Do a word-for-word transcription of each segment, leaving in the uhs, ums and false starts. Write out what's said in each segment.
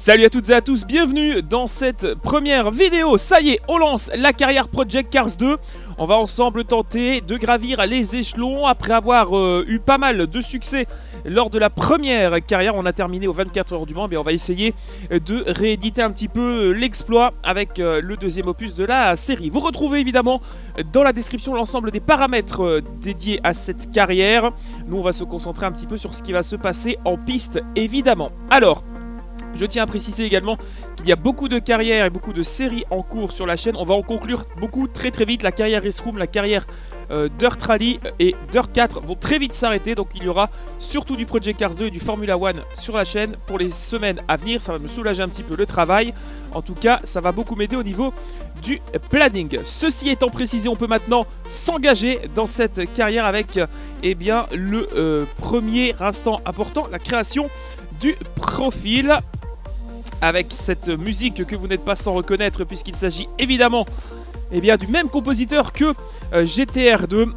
Salut à toutes et à tous, bienvenue dans cette première vidéo. Ça y est, on lance la carrière Project Cars deux. On va ensemble tenter de gravir les échelons après avoir euh, eu pas mal de succès lors de la première carrière. On a terminé aux vingt-quatre heures du Mans, mais on va essayer de rééditer un petit peu l'exploit avec euh, le deuxième opus de la série. Vous retrouvez évidemment dans la description l'ensemble des paramètres dédiés à cette carrière. Nous, on va se concentrer un petit peu sur ce qui va se passer en piste, évidemment. Alors, je tiens à préciser également qu'il y a beaucoup de carrières et beaucoup de séries en cours sur la chaîne. On va en conclure beaucoup très très vite. La carrière Race Room, la carrière euh, Dirt Rally et Dirt quatre vont très vite s'arrêter. Donc il y aura surtout du Project Cars deux et du Formula un sur la chaîne pour les semaines à venir. Ça va me soulager un petit peu le travail. En tout cas, ça va beaucoup m'aider au niveau du planning. Ceci étant précisé, on peut maintenant s'engager dans cette carrière avec eh bien, le euh, premier instant important, la création du profil. Avec cette musique que vous n'êtes pas sans reconnaître, puisqu'il s'agit évidemment eh bien, du même compositeur que euh, G T R deux.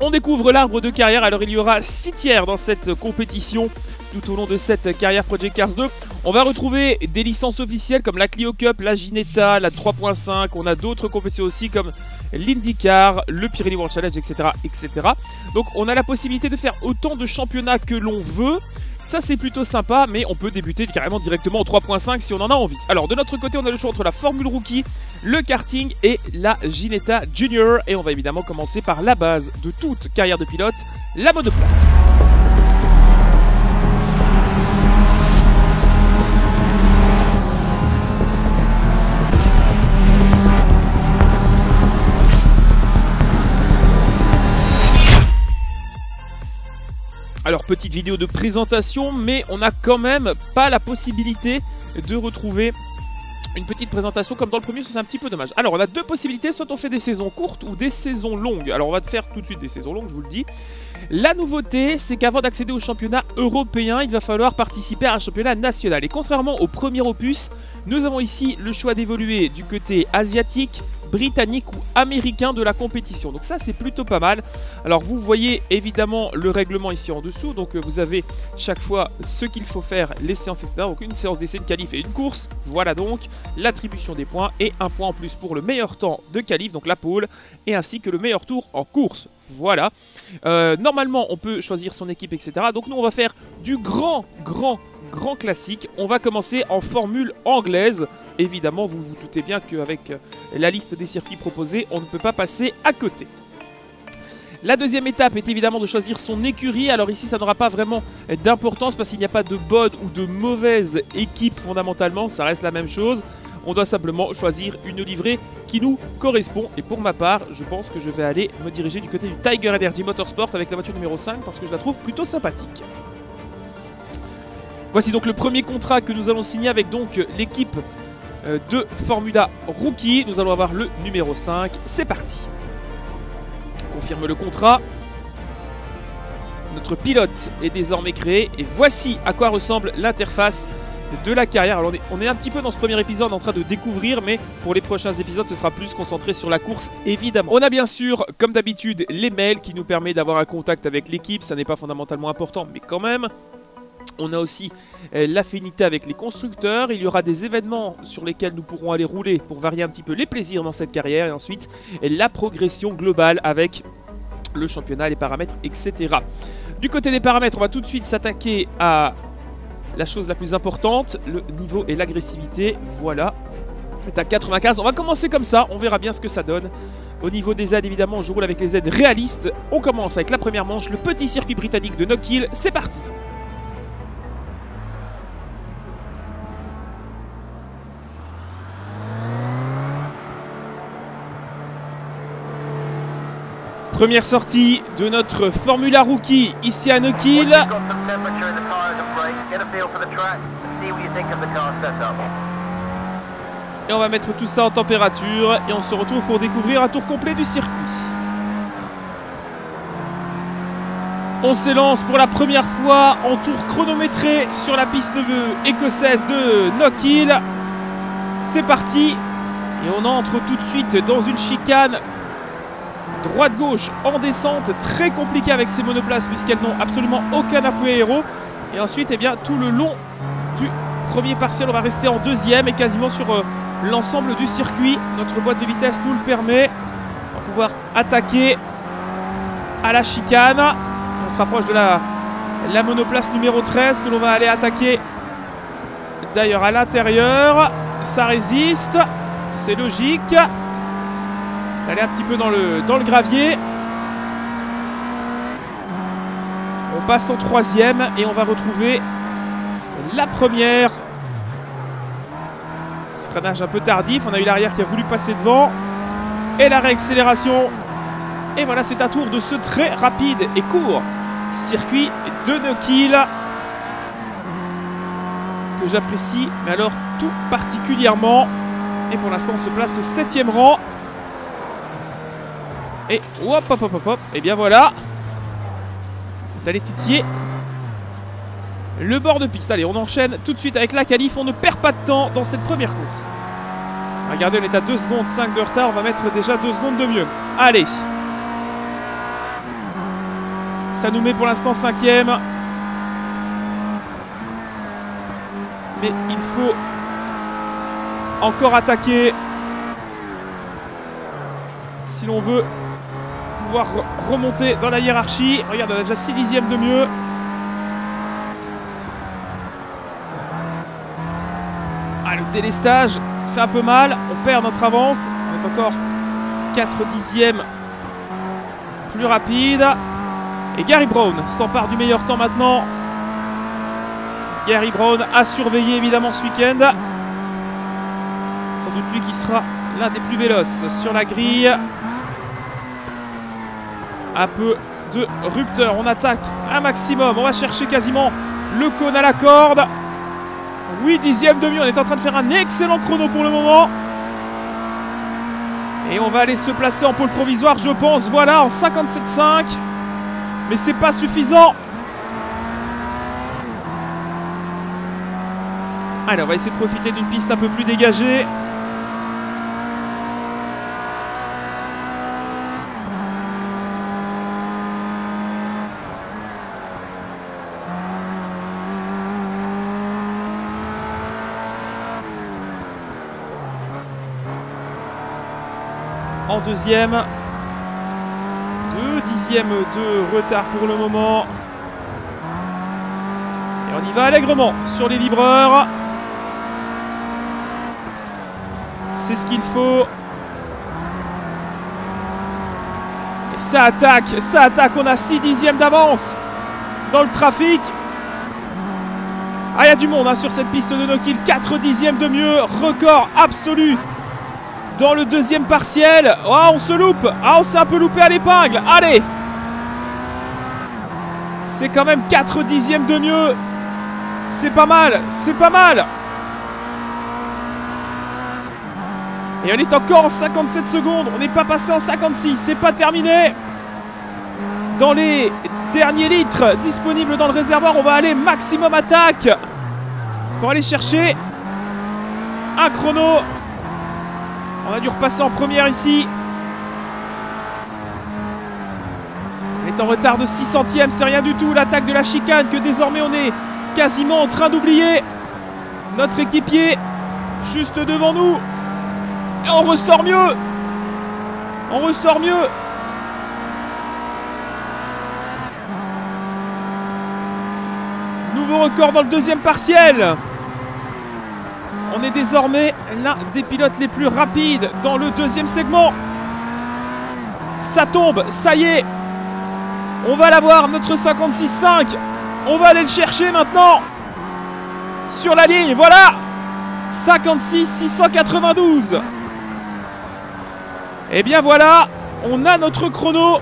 On découvre l'arbre de carrière. Alors il y aura six tiers dans cette compétition tout au long de cette carrière Project Cars deux. On va retrouver des licences officielles comme la Clio Cup, la Ginetta, la trois point cinq. On a d'autres compétitions aussi comme l'IndyCar, le Pirelli World Challenge, et cetera, et cetera. Donc on a la possibilité de faire autant de championnats que l'on veut. Ça c'est plutôt sympa, mais on peut débuter carrément directement au trois point cinq si on en a envie. Alors de notre côté, on a le choix entre la Formule Rookie, le karting et la Ginetta Junior. Et on va évidemment commencer par la base de toute carrière de pilote, la monoplace. Alors petite vidéo de présentation, mais on n'a quand même pas la possibilité de retrouver une petite présentation comme dans le premier, c'est un petit peu dommage. Alors on a deux possibilités, soit on fait des saisons courtes ou des saisons longues. Alors on va faire tout de suite des saisons longues, je vous le dis. La nouveauté, c'est qu'avant d'accéder au championnat européen, il va falloir participer à un championnat national. Et contrairement au premier opus, nous avons ici le choix d'évoluer du côté asiatique, britannique ou américain de la compétition. Donc ça c'est plutôt pas mal. Alors vous voyez évidemment le règlement ici en dessous. Donc vous avez chaque fois ce qu'il faut faire, les séances, et cetera. Donc une séance d'essai, une qualif et une course. Voilà donc l'attribution des points et un point en plus pour le meilleur temps de qualif, donc la pole, et ainsi que le meilleur tour en course. Voilà. Euh, normalement on peut choisir son équipe, et cetera. Donc nous on va faire du grand, grand, grand classique. On va commencer en formule anglaise. Évidemment, vous vous doutez bien qu'avec la liste des circuits proposés, on ne peut pas passer à côté. La deuxième étape est évidemment de choisir son écurie. Alors ici, ça n'aura pas vraiment d'importance parce qu'il n'y a pas de bonne ou de mauvaise équipe fondamentalement. Ça reste la même chose. On doit simplement choisir une livrée qui nous correspond. Et pour ma part, je pense que je vais aller me diriger du côté du Tiger Energy Motorsport avec la voiture numéro cinq parce que je la trouve plutôt sympathique. Voici donc le premier contrat que nous allons signer avec donc l'équipe de Formula Rookie. Nous allons avoir le numéro cinq. C'est parti. On confirme le contrat. Notre pilote est désormais créé. Et voici à quoi ressemble l'interface de la carrière. Alors on est, on est un petit peu dans ce premier épisode en train de découvrir, mais pour les prochains épisodes ce sera plus concentré sur la course évidemment. On a bien sûr comme d'habitude les mails qui nous permettent d'avoir un contact avec l'équipe. Ça n'est pas fondamentalement important, mais quand même. On a aussi euh, l'affinité avec les constructeurs. Il y aura des événements sur lesquels nous pourrons aller rouler pour varier un petit peu les plaisirs dans cette carrière. Et ensuite, la progression globale avec le championnat, les paramètres, et cetera. Du côté des paramètres, on va tout de suite s'attaquer à la chose la plus importante, le niveau et l'agressivité. Voilà, c'est à quatre-vingt-quinze. On va commencer comme ça, on verra bien ce que ça donne. Au niveau des aides, évidemment, je roule avec les aides réalistes. On commence avec la première manche, le petit circuit britannique de Knockhill. C'est parti! Première sortie de notre Formula Rookie ici à Knockhill. Et on va mettre tout ça en température et on se retrouve pour découvrir un tour complet du circuit. On s'élance pour la première fois en tour chronométré sur la piste écossaise de Knockhill. C'est parti et on entre tout de suite dans une chicane droite-gauche en descente, très compliquée avec ces monoplaces puisqu'elles n'ont absolument aucun appui aéro. Et ensuite, eh bien, tout le long du premier partiel, on va rester en deuxième et quasiment sur euh, l'ensemble du circuit. Notre boîte de vitesse nous le permet. On va pouvoir attaquer à la chicane. On se rapproche de la, la monoplace numéro treize que l'on va aller attaquer d'ailleurs à l'intérieur. Ça résiste, c'est logique. D'aller un petit peu dans le, dans le gravier. On passe en troisième et on va retrouver la première. Freinage un peu tardif, on a eu l'arrière qui a voulu passer devant. Et la réaccélération. Et voilà, c'est un tour de ce très rapide et court circuit de Knockhill que j'apprécie, mais alors tout particulièrement. Et pour l'instant, on se place au septième rang. Et hop, hop, hop, hop, hop, et bien voilà. D'aller titiller le bord de piste. Allez, on enchaîne tout de suite avec la qualif. On ne perd pas de temps dans cette première course. Regardez, on est à deux secondes cinq de retard. On va mettre déjà deux secondes de mieux. Allez. Ça nous met pour l'instant cinquième. Mais il faut encore attaquer si l'on veut pouvoir remonter dans la hiérarchie. Regarde, on a déjà six dixièmes de mieux. Ah, le délestage fait un peu mal. On perd notre avance. On est encore quatre dixièmes plus rapide. Et Gary Brown s'empare du meilleur temps maintenant. Gary Brown a surveillé évidemment ce week-end. Sans doute lui qui sera l'un des plus véloces sur la grille. Un peu de rupteur, on attaque un maximum, on va chercher quasiment le cône à la corde. huit dixièmes de mieux, on est en train de faire un excellent chrono pour le moment. Et on va aller se placer en pôle provisoire, je pense, voilà, en cinquante-sept cinq. Mais c'est pas suffisant. Allez, on va essayer de profiter d'une piste un peu plus dégagée. En deuxième, deux dixièmes de retard pour le moment. Et on y va allègrement sur les vibreurs. C'est ce qu'il faut. Et ça attaque, ça attaque. On a six dixièmes d'avance dans le trafic. Ah, il y a du monde hein, sur cette piste de Knockhill. quatre dixièmes de mieux, record absolu. Dans le deuxième partiel, oh, on se loupe. Ah, on s'est un peu loupé à l'épingle. Allez, c'est quand même quatre dixièmes de mieux. C'est pas mal, c'est pas mal. Et on est encore en cinquante-sept secondes. On n'est pas passé en cinquante-six. C'est pas terminé. Dans les derniers litres disponibles dans le réservoir, on va aller maximum attaque pour aller chercher un chrono. On a dû repasser en première ici. On est en retard de six centièmes, c'est rien du tout. L'attaque de la chicane que désormais on est quasiment en train d'oublier. Notre équipier juste devant nous. Et on ressort mieux. On ressort mieux. Nouveau record dans le deuxième partiel. On est désormais l'un des pilotes les plus rapides dans le deuxième segment. Ça tombe, ça y est. On va l'avoir, notre cinquante-six cinq. On va aller le chercher maintenant. Sur la ligne, voilà. cinquante-six six cent quatre-vingt-douze. Et bien voilà, on a notre chrono.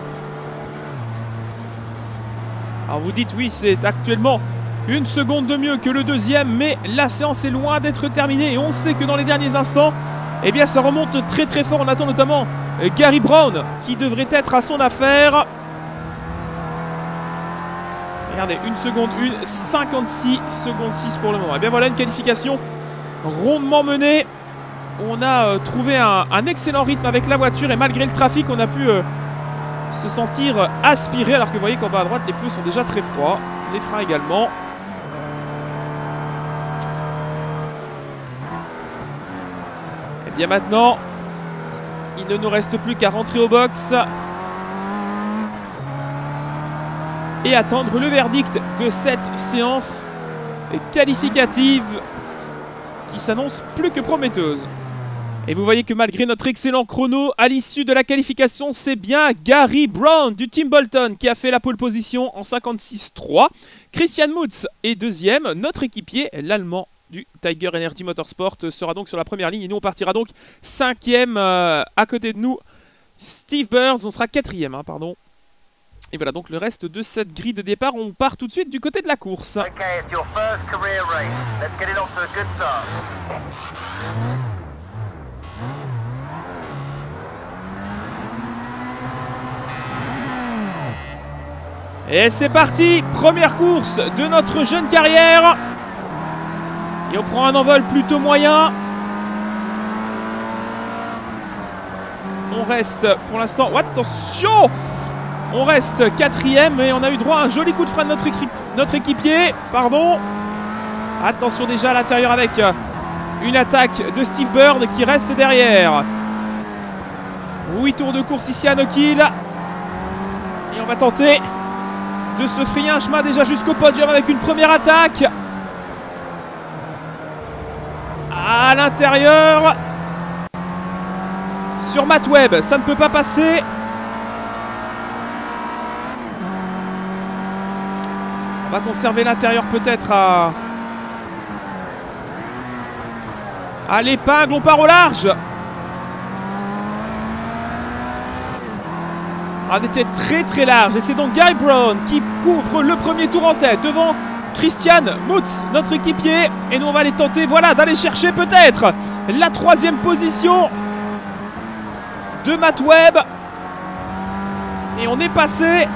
Alors vous dites, oui, c'est actuellement une seconde de mieux que le deuxième, mais la séance est loin d'être terminée et on sait que dans les derniers instants, eh bien ça remonte très très fort. On attend notamment Gary Brown qui devrait être à son affaire. Regardez, une seconde une, cinquante-six secondes six pour le moment. Et bien voilà une qualification rondement menée. On a euh, trouvé un, un excellent rythme avec la voiture et malgré le trafic, on a pu euh, se sentir euh, aspiré. Alors que vous voyez qu'en bas à droite, les pneus sont déjà très froids. Les freins également. Et bien maintenant, il ne nous reste plus qu'à rentrer au box et attendre le verdict de cette séance qualificative qui s'annonce plus que prometteuse. Et vous voyez que malgré notre excellent chrono, à l'issue de la qualification, c'est bien Gary Brown du Team Bolton qui a fait la pole position en cinquante-six trois. Christian Mutz est deuxième. Notre équipier, l'Allemand du Tiger Energy Motorsport, sera donc sur la première ligne. Et nous, on partira donc cinquième. Euh, à côté de nous, Steve Burns. On sera quatrième, hein, pardon. Et voilà donc le reste de cette grille de départ. On part tout de suite du côté de la course. Et c'est parti, première course de notre jeune carrière. Et on prend un envol plutôt moyen. On reste pour l'instant... Oh, attention! On reste quatrième et on a eu droit à un joli coup de frein de notre, équipe, notre équipier. Pardon. Attention déjà à l'intérieur avec une attaque de Steve Burns qui reste derrière. huit tours de course ici à Knockhill. Et on va tenter de se frayer un chemin déjà jusqu'au podium avec une première attaque. À l'intérieur. Sur Matt Webb, ça ne peut pas passer. On va conserver l'intérieur peut-être à... à l'épingle, on part au large. On était très très large et c'est donc Guy Brown qui couvre le premier tour en tête devant Christian Mutz, notre équipier. Et nous on va aller tenter, voilà, d'aller chercher peut-être la troisième position de Matt Webb. Et on est passé.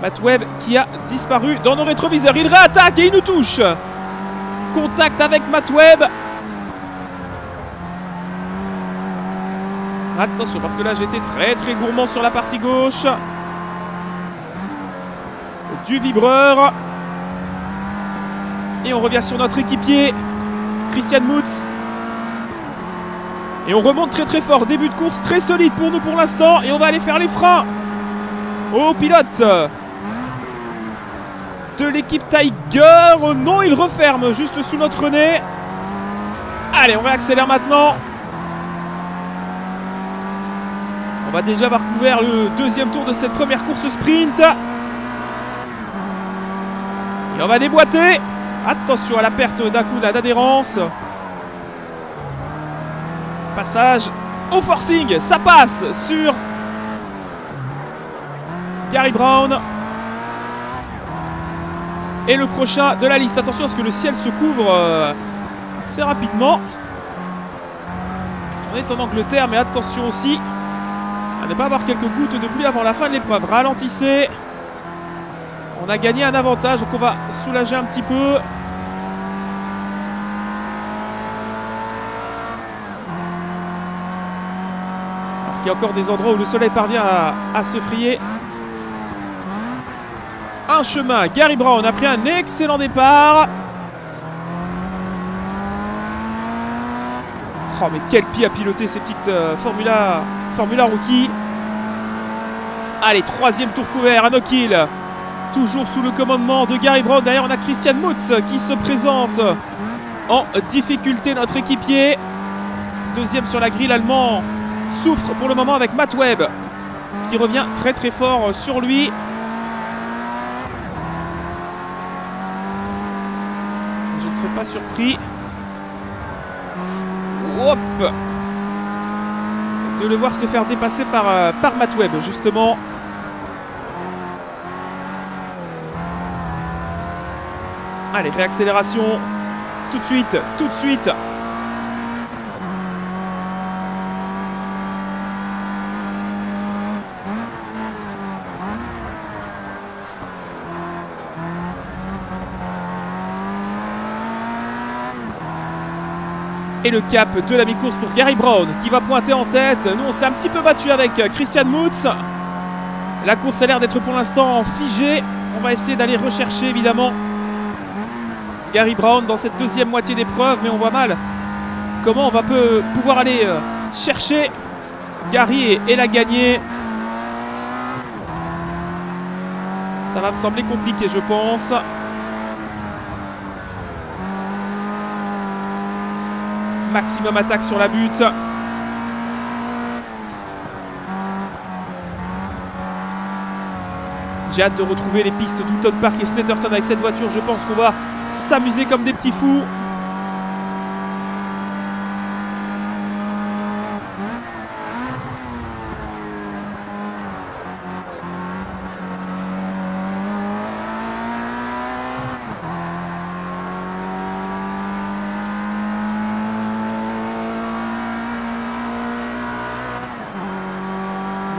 Matt Webb qui a disparu dans nos rétroviseurs. Il réattaque et il nous touche. Contact avec Matt Webb. Attention parce que là j'étais très très gourmand sur la partie gauche du vibreur. Et on revient sur notre équipier Christian Mutz. Et on remonte très très fort. Début de course très solide pour nous pour l'instant. Et on va aller faire les freins au pilote de l'équipe Tiger. Non, il referme juste sous notre nez. Allez, on réaccélère maintenant. On va déjà avoir couvert le deuxième tour de cette première course sprint. Et on va déboîter. Attention à la perte d'un coup d'adhérence. Passage au forcing. Ça passe sur Gary Brown. Et le prochain de la liste. Attention parce que le ciel se couvre euh, assez rapidement. On est en Angleterre, mais attention aussi à ne pas avoir quelques gouttes de pluie avant la fin de l'épreuve. Ralentissez. On a gagné un avantage, donc on va soulager un petit peu. Alors qu'il y a encore des endroits où le soleil parvient à, à se frayer un chemin. Gary Brown a pris un excellent départ. Oh mais quel pied à piloter ces petites euh, Formula, Formula Rookie. Allez, troisième tour couvert à Knockhill. Toujours sous le commandement de Gary Brown. D'ailleurs on a Christian Mutz qui se présente en difficulté, notre équipier. Deuxième sur la grille, l'Allemand souffre pour le moment avec Matt Webb qui revient très très fort sur lui. Je ne serais pas surpris. Hop, de le voir se faire dépasser par, euh, par Matt Webb justement. Allez, réaccélération. Tout de suite, tout de suite. et le cap de la mi-course pour Gary Brown qui va pointer en tête. Nous on s'est un petit peu battu avec Christian Mutz. La course a l'air d'être pour l'instant figée. On va essayer d'aller rechercher évidemment Gary Brown dans cette deuxième moitié d'épreuve, mais on voit mal comment on va peu pouvoir aller chercher Gary et la gagner. Ça va me sembler compliqué, je pense. Maximum attaque sur la butte. J'ai hâte de retrouver les pistes d'Oulton Park et Snetterton avec cette voiture. Je pense qu'on va s'amuser comme des petits fous.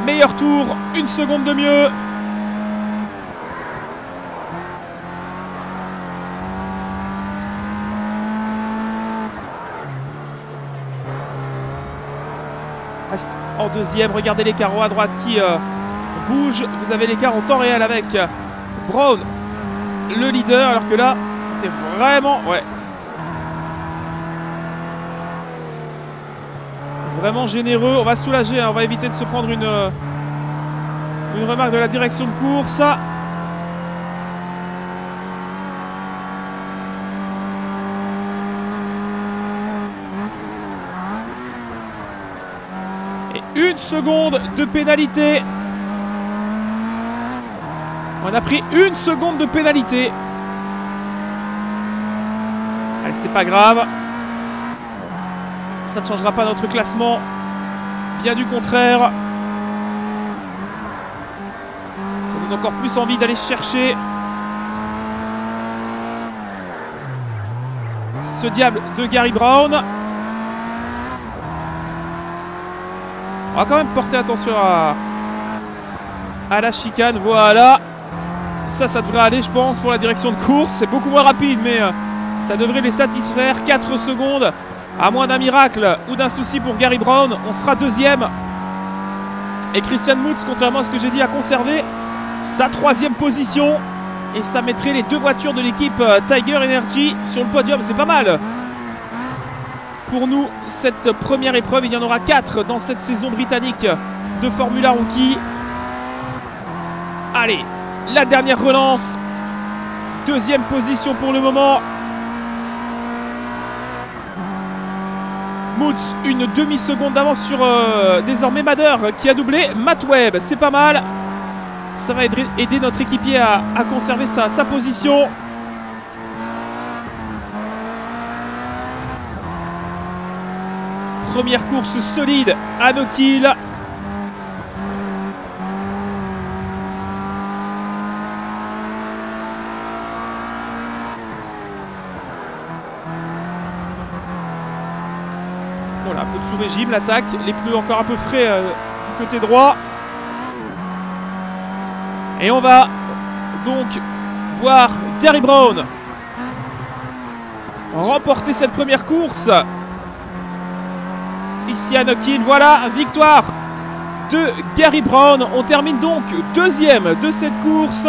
Meilleur tour, une seconde de mieux. Reste en deuxième, regardez les carreaux à droite qui euh, bougent. Vous avez l'écart en temps réel avec Brown, le leader, alors que là, c'était vraiment... Ouais. Vraiment généreux. On va se soulager, hein. On va éviter de se prendre une, une remarque de la direction de course. Une seconde de pénalité. On a pris une seconde de pénalité. Allez, c'est pas grave. Ça ne changera pas notre classement. Bien du contraire. Ça donne encore plus envie d'aller chercher ce diable de Gary Brown. On va quand même porter attention à, à la chicane. Voilà. Ça, ça devrait aller, je pense, pour la direction de course. C'est beaucoup moins rapide, mais euh, ça devrait les satisfaire. quatre secondes. À moins d'un miracle ou d'un souci pour Gary Brown, on sera deuxième. Et Christian Mutz, contrairement à ce que j'ai dit, a conservé sa troisième position. Et ça mettrait les deux voitures de l'équipe euh, Tiger Energy sur le podium. C'est pas mal. Pour nous, cette première épreuve, il y en aura quatre dans cette saison britannique de Formula Rookie. Allez, la dernière relance. Deuxième position pour le moment. Mutz, une demi-seconde d'avance sur euh, désormais Madder qui a doublé Matt Webb. C'est pas mal. Ça va aider notre équipier à, à conserver sa, sa position. Première course solide à Knockhill. Voilà, un peu de sous-régime, l'attaque, les pneus encore un peu frais euh, du côté droit. Et on va donc voir Gary Brown remporter cette première course. Ici à Knockhill, voilà, victoire de Gary Brown. On termine donc deuxième de cette course.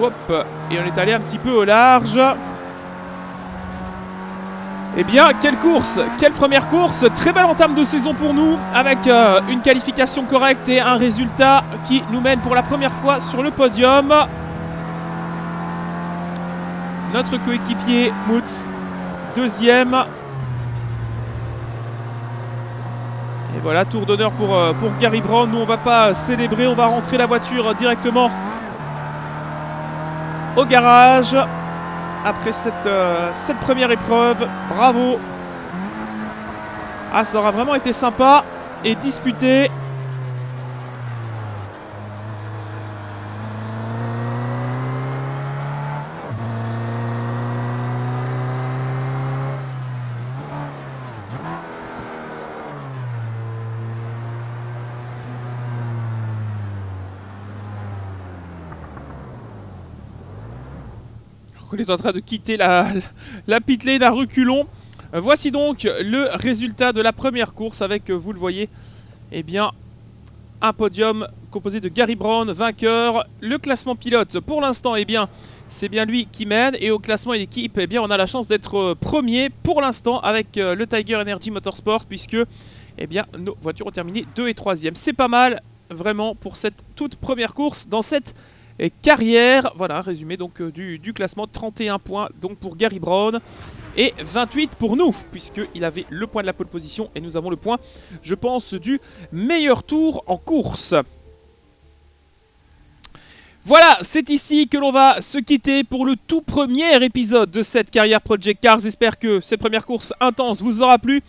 Hop, et on est allé un petit peu au large. Eh bien, quelle course, quelle première course. Très belle entame de saison pour nous, avec euh, une qualification correcte et un résultat qui nous mène pour la première fois sur le podium. Notre coéquipier Mutz, deuxième. Et voilà, tour d'honneur pour, euh, pour Gary Brown. Nous, on ne va pas célébrer, on va rentrer la voiture directement au garage. Après cette, euh, cette première épreuve, bravo. Ah, ça aura vraiment été sympa et disputé. qu'il est en train de quitter la, la pit lane à reculons. Voici donc le résultat de la première course avec, vous le voyez, eh bien, un podium composé de Gary Brown, vainqueur. Le classement pilote, pour l'instant, eh bien, c'est bien lui qui mène. Et au classement équipe, eh bien, on a la chance d'être premier pour l'instant avec le Tiger Energy Motorsport, puisque eh bien, nos voitures ont terminé deux et troisième. C'est pas mal, vraiment, pour cette toute première course dans cette carrière. Voilà, résumé donc du, du classement. trente et un points donc pour Gary Brown. Et vingt-huit pour nous, puisqu'il avait le point de la pole position et nous avons le point, je pense, du meilleur tour en course. Voilà, c'est ici que l'on va se quitter pour le tout premier épisode de cette carrière Project Cars. J'espère que cette première course intense vous aura plu.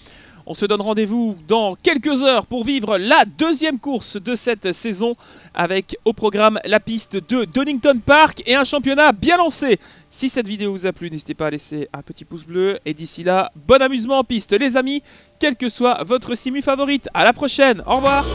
On se donne rendez-vous dans quelques heures pour vivre la deuxième course de cette saison avec au programme la piste de Donington Park et un championnat bien lancé. Si cette vidéo vous a plu, n'hésitez pas à laisser un petit pouce bleu. Et d'ici là, bon amusement en piste les amis, quelle que soit votre simu favorite. À la prochaine, au revoir.